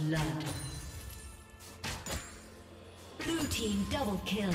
blood. Blue team double kill.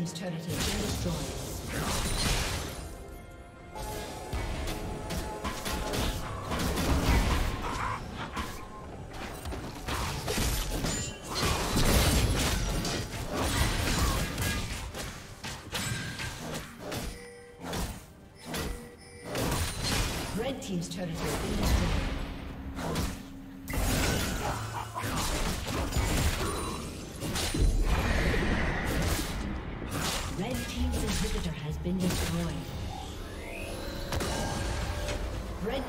team's turret has been destroyed. Team's turret has been destroyed. Red team's inhibitor has been destroyed. Red